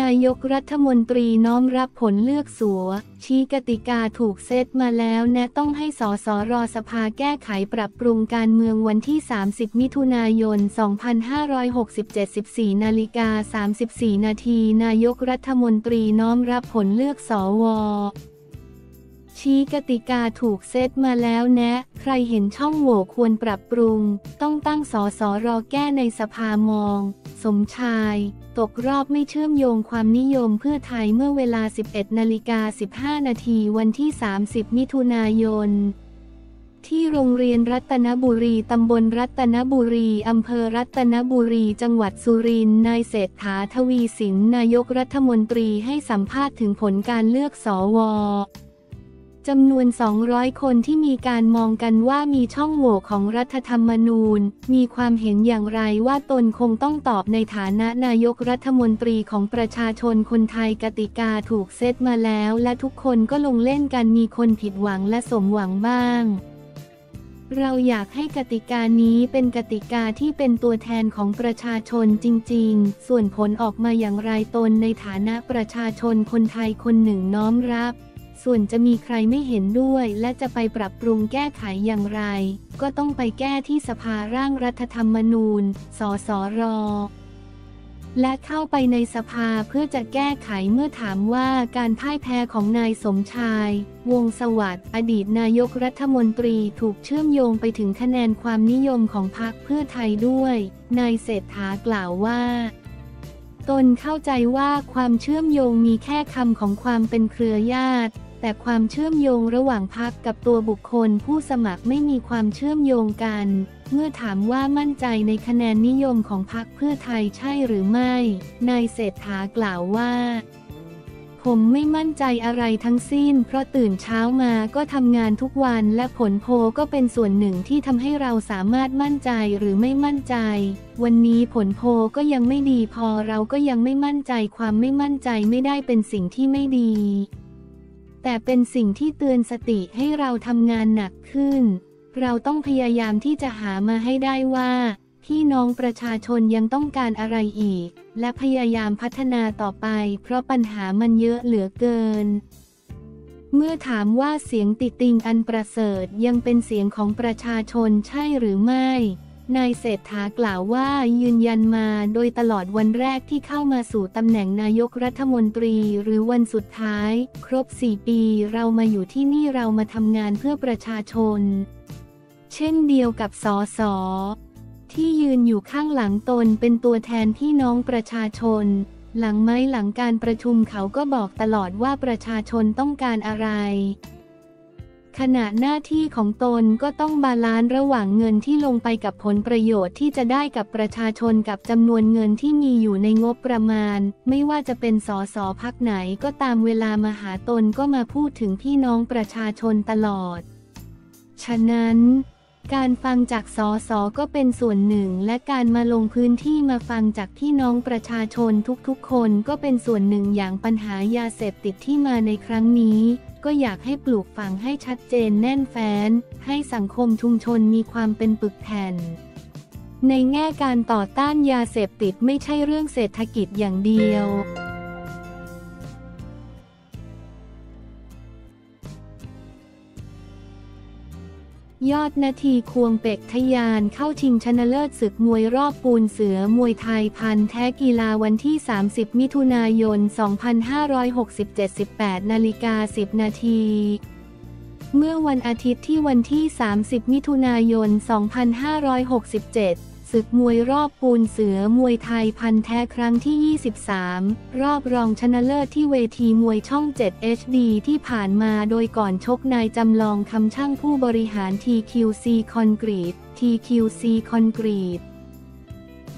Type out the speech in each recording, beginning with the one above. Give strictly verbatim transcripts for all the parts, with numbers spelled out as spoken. นายกรัฐมนตรีน้อมรับผลเลือกสว.ชี้กติกาถูกเซตมาแล้วแนะต้องให้สสร.สภาแก้ไขปรับปรุงการเมืองวันที่สามสิบมิถุนายนสองพันห้าร้อยหกสิบเจ็ด สิบสี่นาฬิกาสามสิบสี่นาทีนายกรัฐมนตรีน้อมรับผลเลือกสว.ชี้กติกาถูกเซตมาแล้วแนะใครเห็นช่องโหว่ควรปรับปรุงต้องตั้งสสร.แก้ในสภามองสมชายตกรอบไม่เชื่อมโยงความนิยมเพื่อไทยเมื่อเวลา สิบเอ็ดนาฬิกาสิบห้านาทีวันที่สามสิบมิถุนายนที่โรงเรียนรัตนบุรีตำบลรัตนบุรีอำเภอรัตนบุรีจังหวัดสุรินทร์นายเศรษฐาทวีสินนายกรัฐมนตรีให้สัมภาษณ์ถึงผลการเลือกสว.จำนวนสองร้อยคนที่มีการมองกันว่ามีช่องโหว่ของรัฐธรรมนูญมีความเห็นอย่างไรว่าตนคงต้องตอบในฐานะนายกรัฐมนตรีของประชาชนคนไทยกติกาถูกเซตมาแล้วและทุกคนก็ลงเล่นกันมีคนผิดหวังและสมหวังบ้างเราอยากให้กติกานี้เป็นกติกาที่เป็นตัวแทนของประชาชนจริงๆส่วนผลออกมาอย่างไรตนในฐานะประชาชนคนไทยคนหนึ่งน้อมรับส่วนจะมีใครไม่เห็นด้วยและจะไปปรับปรุงแก้ไขอย่างไรก็ต้องไปแก้ที่สภาร่างรัฐธรรมนูญสสร.และเข้าไปในสภาเพื่อจะแก้ไขเมื่อถามว่าการพ่ายแพ้ของนายสมชายวงศ์สวัสดิ์อดีตนายกรัฐมนตรีถูกเชื่อมโยงไปถึงคะแนนความนิยมของพรรคเพื่อไทยด้วยนายเศรษฐากล่าวว่าตนเข้าใจว่าความเชื่อมโยงมีแค่คำของความเป็นเครือญาติแต่ความเชื่อมโยงระหว่างพรรคกับตัวบุคคลผู้สมัครไม่มีความเชื่อมโยงกันเมื่อถามว่ามั่นใจในคะแนนนิยมของพรรคเพื่อไทยใช่หรือไม่นายเศรษฐากล่าวว่าผมไม่มั่นใจอะไรทั้งสิ้นเพราะตื่นเช้ามาก็ทำงานทุกวันและผลโพลก็เป็นส่วนหนึ่งที่ทำให้เราสามารถมั่นใจหรือไม่มั่นใจวันนี้ผลโพลก็ยังไม่ดีพอเราก็ยังไม่มั่นใจความไม่มั่นใจไม่ได้เป็นสิ่งที่ไม่ดีแต่เป็นสิ่งที่เตือนสติให้เราทำงานหนักขึ้นเราต้องพยายามที่จะหามาให้ได้ว่าพี่น้องประชาชนยังต้องการอะไรอีกและพยายามพัฒนาต่อไปเพราะปัญหามันเยอะเหลือเกินเมื่อถามว่าเสียงติติงอันประเสริฐยังเป็นเสียงของประชาชนใช่หรือไม่นายเศรษฐากล่าวว่ายืนยันมาโดยตลอดวันแรกที่เข้ามาสู่ตำแหน่งนายกรัฐมนตรีหรือวันสุดท้ายครบสี่ปีเรามาอยู่ที่นี่เรามาทำงานเพื่อประชาชนเช่นเดียวกับสสที่ยืนอยู่ข้างหลังตนเป็นตัวแทนพี่น้องประชาชนหลังไม้หลังการประชุมเขาก็บอกตลอดว่าประชาชนต้องการอะไรขณะหน้าที่ของตนก็ต้องบาลานซ์ระหว่างเงินที่ลงไปกับผลประโยชน์ที่จะได้กับประชาชนกับจำนวนเงินที่มีอยู่ในงบประมาณไม่ว่าจะเป็นสสพรรคไหนก็ตามเวลามาหาตนก็มาพูดถึงพี่น้องประชาชนตลอดฉะนั้นการฟังจากสสก็เป็นส่วนหนึ่งและการมาลงพื้นที่มาฟังจากพี่น้องประชาชนทุกๆคนก็เป็นส่วนหนึ่งอย่างปัญหายาเสพติดที่มาในครั้งนี้ก็อยากให้ปลูกฝังให้ชัดเจนแน่นแฟ้นให้สังคมชุมชนมีความเป็นปึกแผ่นในแง่การต่อต้านยาเสพติดไม่ใช่เรื่องเศรษฐกิจอย่างเดียวยอดนาทีควงเป็กทะยานเข้าชิงชนะเลิศศึกมวยรอบปูนเสือมวยไทยพันแท้กีฬาวันที่สามสิบมิถุนายนสองพันห้าร้อยหกสิบเจ็ด สิบแปดนาฬิกาสิบนาทีเมื่อวันอาทิตย์ที่วันที่สามสิบมิถุนายนสองพันห้าร้อยหกสิบเจ็ดศึกมวยรอบปูนเสือมวยไทยพันแท้ครั้งที่ยี่สิบสามรอบรองชนะเลิศที่เวทีมวยช่องเจ็ด เอช ดี ที่ผ่านมาโดยก่อนชกนายจำลองคำช่างผู้บริหาร ที คิว ซี Concrete ที คิว ซี Concrete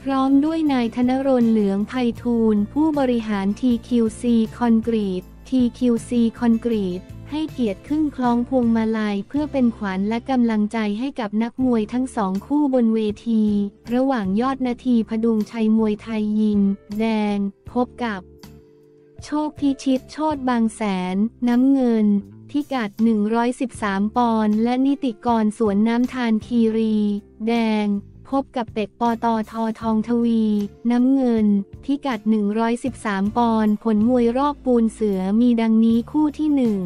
พร้อมด้วยนายธนรณ เหลืองไพฑูรย์ผู้บริหาร ที คิว ซี Concrete ที คิว ซี Concreteให้เกียรติขึ้นคล้องพวงมาลัยเพื่อเป็นขวัญและกำลังใจให้กับนักมวยทั้งสองคู่บนเวทีระหว่างยอดนาทีพดุงชัยมวยไทยยิมแดงพบกับโชคพิชิตโชติบางแสนน้ำเงินพิกัดหนึ่งร้อยสิบสามปอนด์และนิติกรสวนน้ำทานคีรีแดง พบกับเป็ก ปตท. ทองทวีน้ำเงินพิกัดหนึ่งร้อยสิบสามปอนด์ผลมวยรอบปูนเสือมีดังนี้คู่ที่ หนึ่ง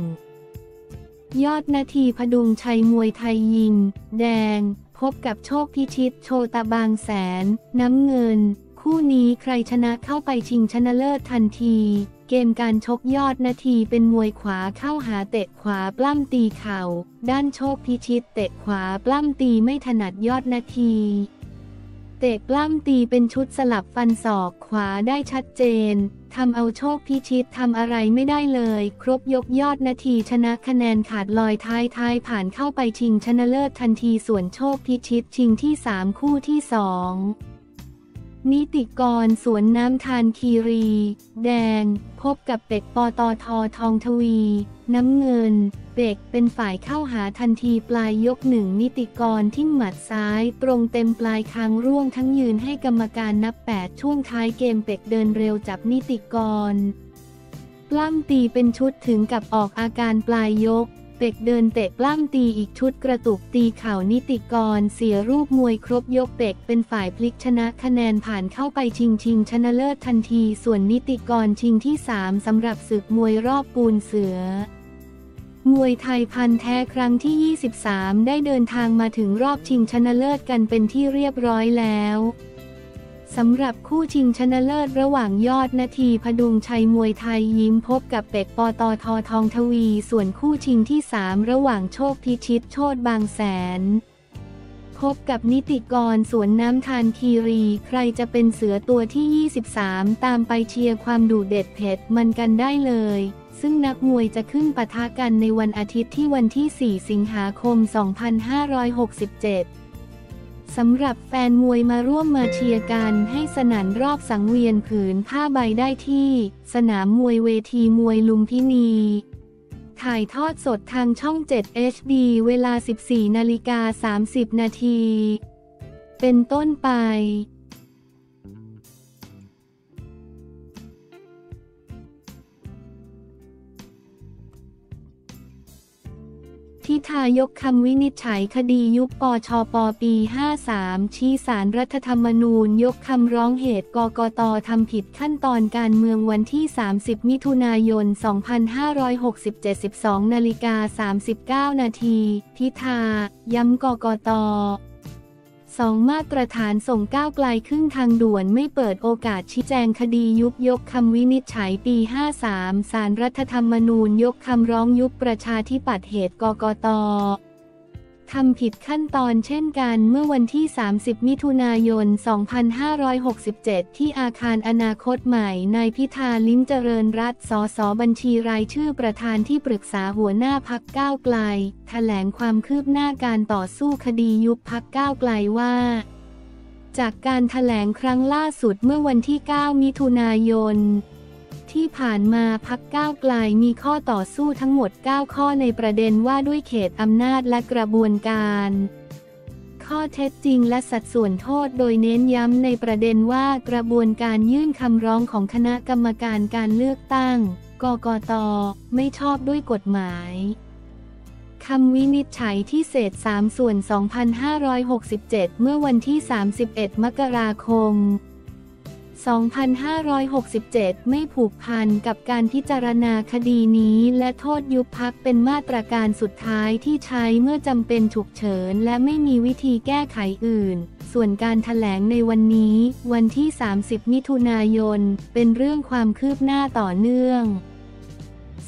ยอดนาทีพดุงชัยมวยไทยยิมแดงพบกับโชคพิชิตโชตบางแสนน้ำเงินคู่นี้ใครชนะเข้าไปชิงชนะเลิศทันทีเกมการชกยอดนาทีเป็นมวยขวาเข้าหาเตะขวาปล้ำตีเข่าด้านโชคพิชิตเตะขวาปล้ำตีไม่ถนัดยอดนาทีเตะปล้ำตีเป็นชุดสลับฟันศอกขวาได้ชัดเจนทำเอาโชคพิชิตทำอะไรไม่ได้เลยครบยกยอดนาทีชนะคะแนนขาดลอยท้ายท้ายผ่านเข้าไปชิงชนะเลิศทันทีส่วนโชคพิชิตชิงที่สามคู่ที่สองนิติกรสวนน้ำทานคีรีแดงพบกับเป็ก ปตท. ทองทวีน้ำเงินเป็กเป็นฝ่ายเข้าหาทันทีปลายยกหนึ่งนิติกรทิ้งหมัดซ้ายตรงเต็มปลายคางร่วงทั้งยืนให้กรรมการนับแปดช่วงท้ายเกมเป็กเดินเร็วจับนิติกรปล้ำตีเป็นชุดถึงกับออกอาการปลายยกเป็กเดินเตะปล้ำตีอีกชุดกระตุกตีเข่านิติกรเสียรูปมวยครบยกเป็กเป็นฝ่ายพลิกชนะคะแนนผ่านเข้าไปชิงชิงชนะเลิศทันทีส่วนนิติกรชิงที่สามสำหรับศึกมวยรอบปูนเสือมวยไทยพันธุ์แท้ครั้งที่ยี่สิบสามได้เดินทางมาถึงรอบชิงชนะเลิศกันเป็นที่เรียบร้อยแล้วสำหรับคู่ชิงชนะเลิศระหว่างยอดนาทีพดุงชัยมวยไทยยิ้มพบกับเป็ก ปตท. ทองทวีส่วนคู่ชิงที่สามระหว่างโชคพิชิตโชติบางแสนพบกับนิติกรสวนน้ำทานคีรีใครจะเป็นเสือตัวที่ยี่สิบสามตามไปเชียร์ความดุเด็ดเผ็ดมันกันได้เลยซึ่งนักมวยจะขึ้นปะทะกันในวันอาทิตย์ที่วันที่สี่สิงหาคมสองพันห้าร้อยหกสิบเจ็ดสำหรับแฟนมวยมาร่วมมาเชียร์กันให้สนั่นรอบสังเวียนผืนผ้าใบได้ที่สนามมวยเวทีมวยลุมพินีถ่ายทอดสดทางช่องเจ็ด เอช ดี เวลา สิบสี่นาฬิกาสามสิบนาที นาทีเป็นต้นไปพิธายกคำวินิจฉัยคดียุบปชปปีห้าสามชี้ศาลรัฐธรรมนูญยกคำร้องเหตุกกต.ทำผิดขั้นตอนการเมืองวันที่สามสิบมิถุนายนสองพันห้าร้อยหกสิบเจ็ด สิบสองนาฬิกาสามสิบเก้านาทีพิธาย้ำกกต.สองมาตรฐานส่งก้าวไกลครึ่งทางด่วนไม่เปิดโอกาสชี้แจงคดียุบยกคำวินิจฉัยปีห้าสามศาลรัฐธรรมนูญยกคำร้องยุบประชาธิปัตย์เหตุกกต.ทำผิดขั้นตอนเช่นกันเมื่อวันที่สามสิบมิถุนายนสองพันห้าร้อยหกสิบเจ็ดที่อาคารอนาคตใหม่นายพิธาลิ้มเจริญรัตน์สสบัญชีรายชื่อประธานที่ปรึกษาหัวหน้าพรรคก้าวไกลแถลงความคืบหน้าการต่อสู้คดียุบพรรคก้าวไกลว่าจากการแถลงครั้งล่าสุดเมื่อวันที่เก้ามิถุนายนที่ผ่านมาพรรคก้าวไกลมีข้อต่อสู้ทั้งหมดเก้าข้อในประเด็นว่าด้วยเขตอำนาจและกระบวนการข้อเท็จจริงและสัดส่วนโทษโดยเน้นย้ำในประเด็นว่ากระบวนการยื่นคำร้องของคณะกรรมการการเลือกตั้งกกต.ไม่ชอบด้วยกฎหมายคำวินิจฉัยที่เศษสามส่วนสองพันห้าร้อยหกสิบเจ็ดเมื่อวันที่สามสิบเอ็ดมกราคมสองพันห้าร้อยหกสิบเจ็ด ไม่ผูกพันกับการพิจารณาคดีนี้และโทษยุบพรรคเป็นมาตรการสุดท้ายที่ใช้เมื่อจำเป็นฉุกเฉินและไม่มีวิธีแก้ไขอื่นส่วนการแถลงในวันนี้วันที่สามสิบมิถุนายนเป็นเรื่องความคืบหน้าต่อเนื่อง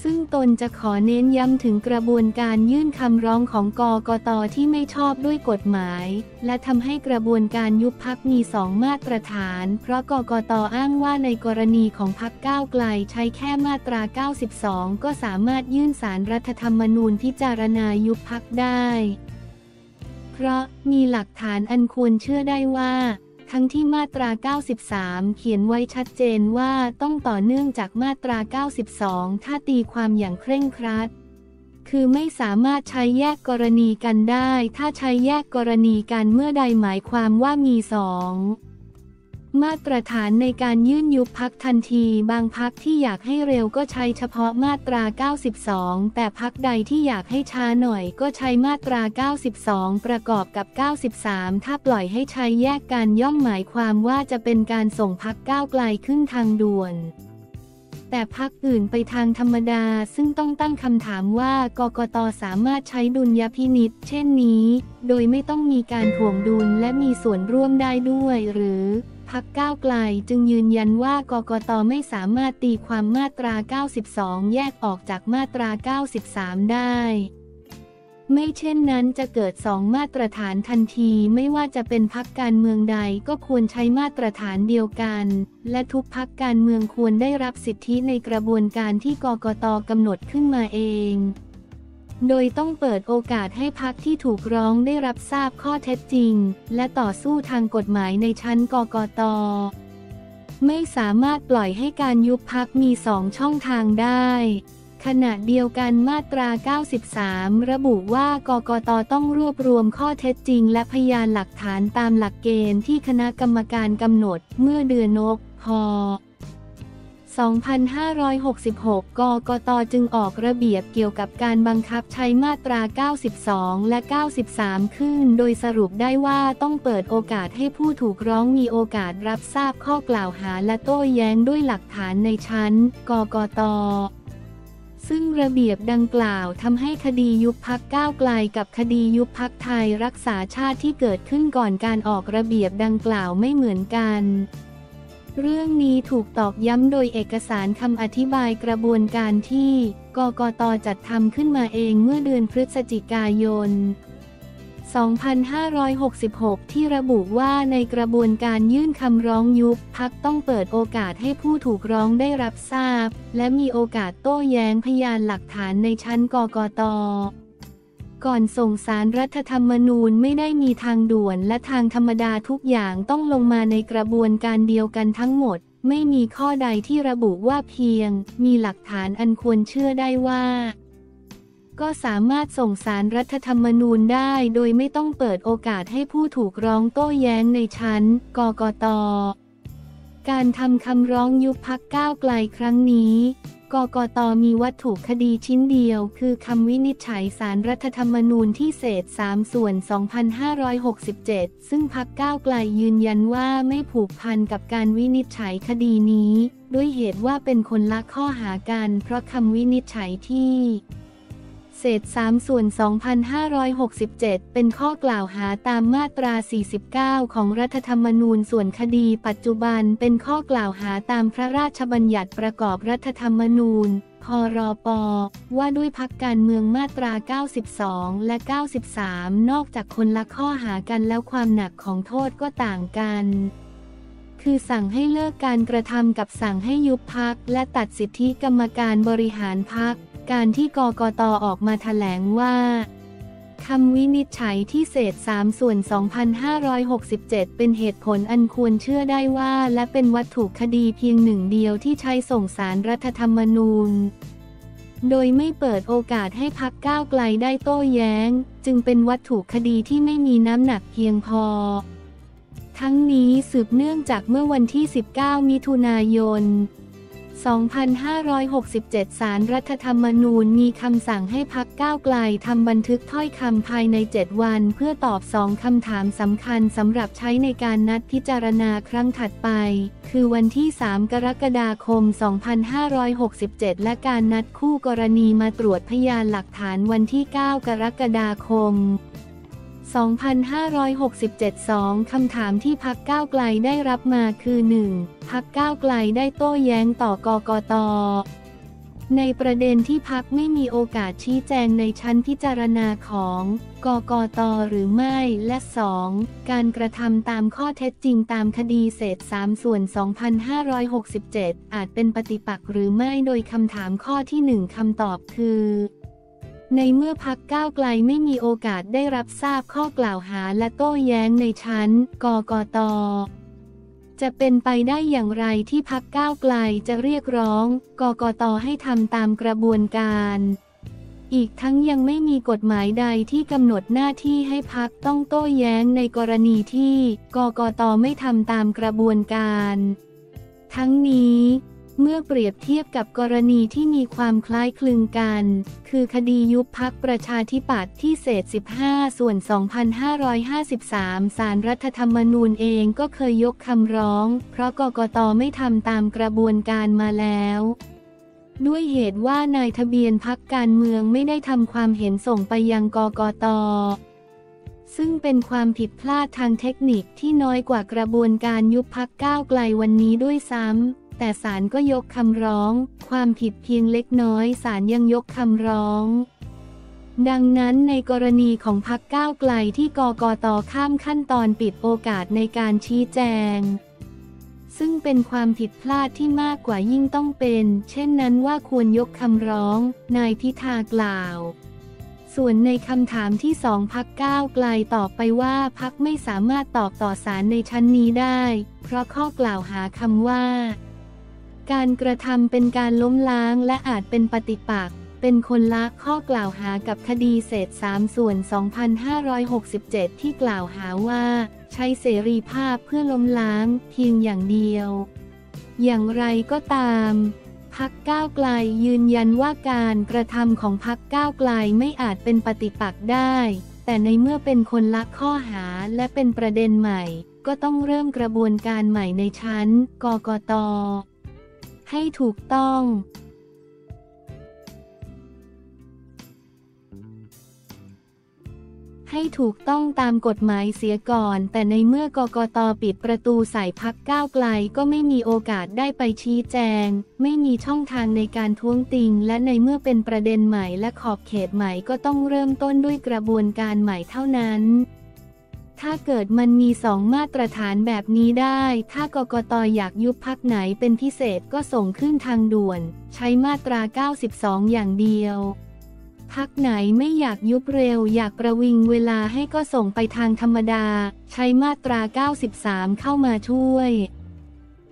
ซึ่งตนจะขอเน้นย้ำถึงกระบวนการยื่นคำร้องของกกต.ที่ไม่ชอบด้วยกฎหมายและทำให้กระบวนการยุบพรรคมีสองมาตรฐานเพราะกกต.อ้างว่าในกรณีของพรรคก้าวไกลใช้แค่มาตราเก้าสิบสองก็สามารถยื่นศาลรัฐธรรมนูญพิจารณายุบพรรคได้เพราะมีหลักฐานอันควรเชื่อได้ว่าทั้งที่มาตราเก้าสิบสามเขียนไว้ชัดเจนว่าต้องต่อเนื่องจากมาตราเก้าสิบสองถ้าตีความอย่างเคร่งครัดคือไม่สามารถใช้แยกกรณีกันได้ถ้าใช้แยกกรณีกันเมื่อใดหมายความว่ามีสอง มาตรฐานในการยื่นยุบพรรคทันทีบางพรรคที่อยากให้เร็วก็ใช้เฉพาะมาตราเก้าสิบสองแต่พรรคใดที่อยากให้ช้าหน่อยก็ใช้มาตราเก้าสิบสองประกอบกับเก้าสิบสามถ้าปล่อยให้ใช้แยกกันย่อมหมายความว่าจะเป็นการส่งพรรคก้าวไกลขึ้นทางด่วนแต่พรรคอื่นไปทางธรรมดาซึ่งต้องตั้งคำถามว่ากกต.สามารถใช้ดุลยพินิจเช่นนี้โดยไม่ต้องมีการถ่วงดุลและมีส่วนร่วมได้ด้วยหรือพรรคก้าวไกลจึงยืนยันว่ากกต.ไม่สามารถตีความมาตราเก้าสิบสองแยกออกจากมาตราเก้าสิบสามได้ไม่เช่นนั้นจะเกิดสองมาตรฐานทันทีไม่ว่าจะเป็นพรรคการเมืองใดก็ควรใช้มาตรฐานเดียวกันและทุกพรรคการเมืองควรได้รับสิทธิในกระบวนการที่กกต.กำหนดขึ้นมาเองโดยต้องเปิดโอกาสให้พรรคที่ถูกร้องได้รับทราบข้อเท็จจริงและต่อสู้ทางกฎหมายในชั้นกกต.ไม่สามารถปล่อยให้การยุบพรรคมีสองช่องทางได้ขณะเดียวกันมาตราเก้าสิบสามระบุว่ากกต.ต้องรวบรวมข้อเท็จจริงและพยานหลักฐานตามหลักเกณฑ์ที่คณะกรรมการกำหนดเมื่อเดือนพ.ศ.สองพันห้าร้อยหกสิบหกกกต.จึงออกระเบียบเกี่ยวกับการบังคับใช้มาตราเก้าสิบสองและเก้าสิบสามขึ้นโดยสรุปได้ว่าต้องเปิดโอกาสให้ผู้ถูกร้องมีโอกาสรับทราบข้อกล่าวหาและโต้แย้งด้วยหลักฐานในชั้นกกต.ซึ่งระเบียบดังกล่าวทำให้คดียุบพรรคก้าวไกลกับคดียุบพรรคไทยรักษาชาติที่เกิดขึ้นก่อนการออกระเบียบดังกล่าวไม่เหมือนกันเรื่องนี้ถูกตอกย้ำโดยเอกสารคำอธิบายกระบวนการที่กกต.จัดทำขึ้นมาเองเมื่อเดือนพฤศจิกายนสองพันห้าร้อยหกสิบหก ที่ระบุว่าในกระบวนการยื่นคำร้องยุบพรรคต้องเปิดโอกาสให้ผู้ถูกร้องได้รับทราบและมีโอกาสโต้แย้งพยานหลักฐานในชั้นกกต.ก่อนส่งสารรัฐธรรมนูญไม่ได้มีทางด่วนและทางธรรมดาทุกอย่างต้องลงมาในกระบวนการเดียวกันทั้งหมดไม่มีข้อใดที่ระบุว่าเพียงมีหลักฐานอันควรเชื่อได้ว่าก็สามารถส่งสารรัฐธรรมนูญได้โดยไม่ต้องเปิดโอกาสให้ผู้ถูกร้องโต้แย้งในชั้นกกต.การทำคำร้องยุบพรรคก้าวไกลครั้งนี้กกต.มีวัตถุคดีชิ้นเดียวคือคำวินิจฉัยศาลรัฐธรรมนูญที่เศษสามส่วนสองพันห้าร้อยหกสิบเจ็ดซึ่งพรรคก้าวไกลยืนยันว่าไม่ผูกพันกับการวินิจฉัยคดีนี้ด้วยเหตุว่าเป็นคนละข้อหากันเพราะคำวินิจฉัยที่เศษสามส่วนสองพันห้าร้อยหกสิบเจ็ดเป็นข้อกล่าวหาตามมาตราสี่สิบเก้าของรัฐธรรมนูญส่วนคดีปัจจุบันเป็นข้อกล่าวหาตามพระราชบัญญัติประกอบรัฐธรรมนูญพรบ.ว่าด้วยพรรคการเมืองมาตราเก้าสิบสองและเก้าสิบสามนอกจากคนละข้อหากันแล้วความหนักของโทษก็ต่างกันคือสั่งให้เลิกการกระทำกับสั่งให้ยุบพรรคและตัดสิทธิกรรมการบริหารพรรคการที่กกต.ออกมาแถลงว่าคำวินิจฉัยที่เศษสามส่วนสองพันห้าร้อยหกสิบเจ็ดเป็นเหตุผลอันควรเชื่อได้ว่าและเป็นวัตถุคดีเพียงหนึ่งเดียวที่ใช้ส่งสารรัฐธรรมนูญโดยไม่เปิดโอกาสให้พรรคก้าวไกลได้โต้แย้งจึงเป็นวัตถุคดีที่ไม่มีน้ำหนักเพียงพอทั้งนี้สืบเนื่องจากเมื่อวันที่สิบเก้ามิถุนายนสองพันห้าร้อยหกสิบเจ็ด ศาลรัฐธรรมนูญมีคำสั่งให้พรรคก้าวไกลทำบันทึกถ้อยคำภายในเจ็ดวันเพื่อตอบสองคำถามสำคัญสำหรับใช้ในการนัดพิจารณาครั้งถัดไปคือวันที่สามกรกฎาคมสองพันห้าร้อยหกสิบเจ็ดและการนัดคู่กรณีมาตรวจพยานหลักฐานวันที่เก้ากรกฎาคมสองพันห้าร้อยหกสิบเจ็ด สองคำถามที่พรรคก้าวไกลได้รับมาคือ หนึ่ง พรรคก้าวไกลได้โต้แย้งต่อกกต.ในประเด็นที่พรรคไม่มีโอกาสชี้แจงในชั้นพิจารณาของกกต.หรือไม่และ สอง การกระทำตามข้อเท็จจริงตามคดีเศษสามส่วนสองพันห้าร้อยหกสิบเจ็ดอาจเป็นปฏิปักษ์หรือไม่โดยคำถามข้อที่หนึ่งคำตอบคือในเมื่อพรรคก้าวไกลไม่มีโอกาสได้รับทราบข้อกล่าวหาและโต้แย้งในชั้นกกต.จะเป็นไปได้อย่างไรที่พรรคก้าวไกลจะเรียกร้องกกต.ให้ทำตามกระบวนการ อีกทั้งยังไม่มีกฎหมายใดที่กำหนดหน้าที่ให้พรรคต้องโต้แย้งในกรณีที่กกต.ไม่ทำตามกระบวนการทั้งนี้เมื่อเปรียบเทียบกับกรณีที่มีความคล้ายคลึงกันคือคดียุบพรรคประชาธิปัตย์ที่เศษสิบห้าส่วน สองพันห้าร้อยห้าสิบสาม ศาลรัฐธรรมนูญเองก็เคยยกคำร้องเพราะกกต.ไม่ทำตามกระบวนการมาแล้วด้วยเหตุว่านายทะเบียนพรรคการเมืองไม่ได้ทำความเห็นส่งไปยังกกต.ซึ่งเป็นความผิดพลาดทางเทคนิคที่น้อยกว่ากระบวนการยุบพรรคก้าวไกลวันนี้ด้วยซ้ำแต่ศาลก็ยกคำร้องความผิดเพียงเล็กน้อยศาลยังยกคำร้องดังนั้นในกรณีของพรรคก้าวไกลที่กกต.ข้ามขั้นตอนปิดโอกาสในการชี้แจงซึ่งเป็นความผิดพลาดที่มากกว่ายิ่งต้องเป็นเช่นนั้นว่าควรยกคำร้องนายพิธากล่าวส่วนในคำถามที่สองพรรคก้าวไกลตอบไปว่าพรรคไม่สามารถตอบต่อศาลในชั้นนี้ได้เพราะข้อกล่าวหาคำว่าการกระทำเป็นการล้มล้างและอาจเป็นปฏิปักษ์เป็นคนละข้อกล่าวหากับคดีเศษสามส่วน สองพันห้าร้อยหกสิบเจ็ด ที่กล่าวหาว่าใช้เสรีภาพเพื่อล้มล้างเพียงอย่างเดียวอย่างไรก็ตามพรรคก้าวไกลยืนยันว่าการกระทำของพรรคก้าวไกลไม่อาจเป็นปฏิปักษ์ได้แต่ในเมื่อเป็นคนละข้อหาและเป็นประเด็นใหม่ก็ต้องเริ่มกระบวนการใหม่ในชั้นกกต.ให้ถูกต้องให้ถูกต้องตามกฎหมายเสียก่อนแต่ในเมื่อกกต.ปิดประตูใส่พรรคก้าวไกลก็ไม่มีโอกาสได้ไปชี้แจงไม่มีช่องทางในการท้วงติงและในเมื่อเป็นประเด็นใหม่และขอบเขตใหม่ก็ต้องเริ่มต้นด้วยกระบวนการใหม่เท่านั้นถ้าเกิดมันมีสองมาตรฐานแบบนี้ได้ถ้ากกต.อยากยุบพรรคไหนเป็นพิเศษก็ส่งขึ้นทางด่วนใช้มาตราเก้าสิบสองอย่างเดียวพรรคไหนไม่อยากยุบเร็วอยากประวิงเวลาให้ก็ส่งไปทางธรรมดาใช้มาตราเก้าสิบสามเข้ามาช่วย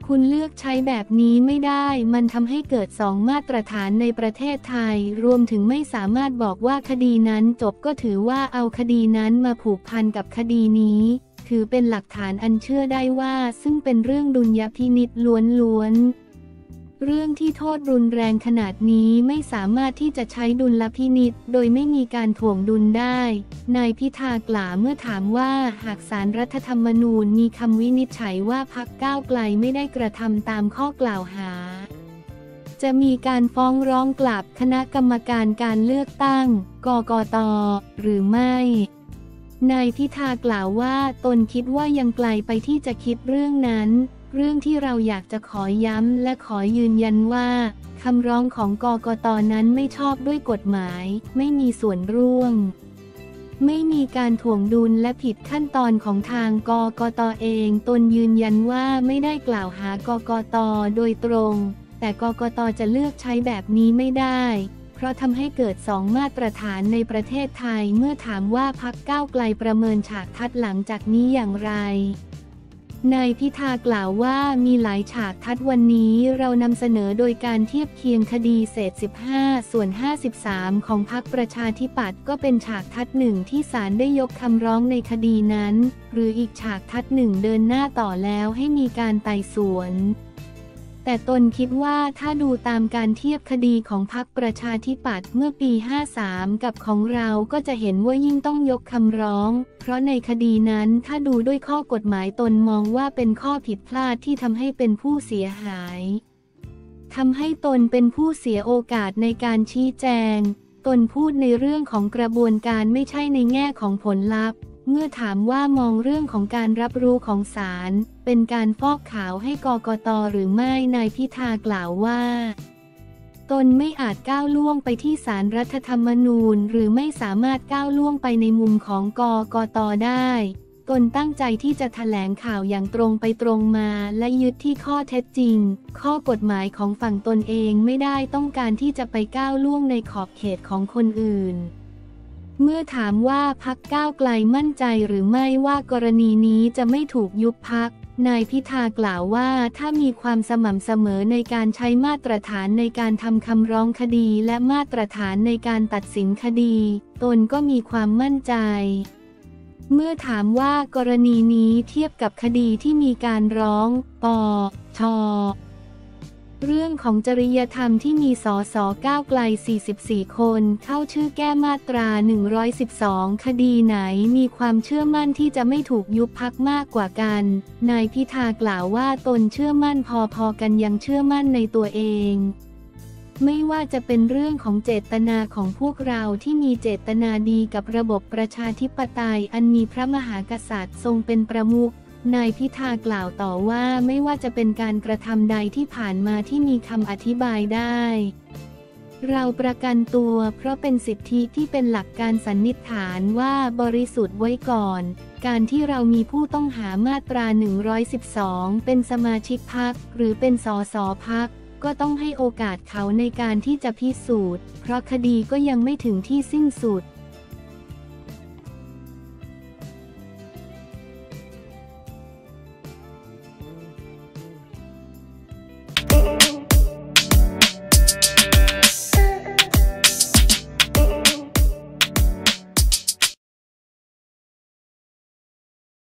คุณเลือกใช้แบบนี้ไม่ได้มันทำให้เกิดสองมาตรฐานในประเทศไทยรวมถึงไม่สามารถบอกว่าคดีนั้นจบก็ถือว่าเอาคดีนั้นมาผูกพันกับคดีนี้ถือเป็นหลักฐานอันเชื่อได้ว่าซึ่งเป็นเรื่องดุลยพินิจล้วนๆเรื่องที่โทษรุนแรงขนาดนี้ไม่สามารถที่จะใช้ดุลพินิจโดยไม่มีการถ่วงดุลได้นายพิธากล่าวเมื่อถามว่าหากศาลรัฐธรรมนูญมีคำวินิจฉัยว่าพรรคก้าวไกลไม่ได้กระทำตามข้อกล่าวหาจะมีการฟ้องร้องกลับคณะกรรมการการเลือกตั้งกกต.หรือไม่นายพิธากล่าวว่าตนคิดว่ายังไกลไปที่จะคิดเรื่องนั้นเรื่องที่เราอยากจะขอย้ำและขอยืนยันว่าคำร้องของกกต.นั้นไม่ชอบด้วยกฎหมายไม่มีส่วนร่วมไม่มีการถ่วงดุลและผิดขั้นตอนของทางกกต.เองตนยืนยันว่าไม่ได้กล่าวหากกต.โดยตรงแต่กกต.จะเลือกใช้แบบนี้ไม่ได้เพราะทำให้เกิดสองมาตรฐานในประเทศไทยเมื่อถามว่าพรรคก้าวไกลประเมินฉากทัศน์หลังจากนี้อย่างไรนายพิธากล่าวว่ามีหลายฉากทัศน์วันนี้เรานำเสนอโดยการเทียบเคียงคดีเศษสิบห้าส่วนห้าสิบสามของพรรคประชาธิปัตย์ก็เป็นฉากทัศน์หนึ่งที่ศาลได้ยกคำร้องในคดีนั้นหรืออีกฉากทัศน์หนึ่งเดินหน้าต่อแล้วให้มีการไต่สวนแต่ตนคิดว่าถ้าดูตามการเทียบคดีของพรรคประชาธิปัตย์เมื่อปีห้าสามกับของเราก็จะเห็นว่ายิ่งต้องยกคำร้องเพราะในคดีนั้นถ้าดูด้วยข้อกฎหมายตนมองว่าเป็นข้อผิดพลาดที่ทำให้เป็นผู้เสียหายทำให้ตนเป็นผู้เสียโอกาสในการชี้แจงตนพูดในเรื่องของกระบวนการไม่ใช่ในแง่ของผลลัพธ์เมื่อถามว่ามองเรื่องของการรับรู้ของศาลเป็นการฟอกขาวให้กกต.หรือไม่นายพิธากล่าวว่าตนไม่อาจก้าวล่วงไปที่ศาลรัฐธรรมนูญหรือไม่สามารถก้าวล่วงไปในมุมของกกต.ได้ตนตั้งใจที่จะแถลงข่าวอย่างตรงไปตรงมาและยึดที่ข้อเท็จจริงข้อกฎหมายของฝั่งตนเองไม่ได้ต้องการที่จะไปก้าวล่วงในขอบเขตของคนอื่นเมื่อถามว่าพรรคก้าวไกลมั่นใจหรือไม่ว่ากรณีนี้จะไม่ถูกยุบพรรค นายพิธากล่าวว่าถ้ามีความสม่ำเสมอในการใช้มาตรฐานในการทำคำร้องคดีและมาตรฐานในการตัดสินคดีตนก็มีความมั่นใจเมื่อถามว่ากรณีนี้เทียบกับคดีที่มีการร้องปชเรื่องของจริยธรรมที่มีสสก้าวไกลสี่สิบสี่คนเข้าชื่อแก้มาตราหนึ่งร้อยสิบสองคดีไหนมีความเชื่อมั่นที่จะไม่ถูกยุบพรรคมากกว่ากันนายพิธากล่าวว่าตนเชื่อมั่นพอๆกันยังเชื่อมั่นในตัวเองไม่ว่าจะเป็นเรื่องของเจตนาของพวกเราที่มีเจตนาดีกับระบบประชาธิปไตยอันมีพระมหากษัตริย์ทรงเป็นประมุขนายพิธากล่าวต่อว่าไม่ว่าจะเป็นการกระทำใดที่ผ่านมาที่มีคำอธิบายได้เราประกันตัวเพราะเป็นสิทธิที่เป็นหลักการสันนิษฐานว่าบริสุทธิ์ไว้ก่อนการที่เรามีผู้ต้องหามาตราหนึ่งร้อยสิบสองเป็นสมาชิกพรรคหรือเป็นสสพรรคก็ต้องให้โอกาสเขาในการที่จะพิสูจน์เพราะคดีก็ยังไม่ถึงที่สิ้นสุด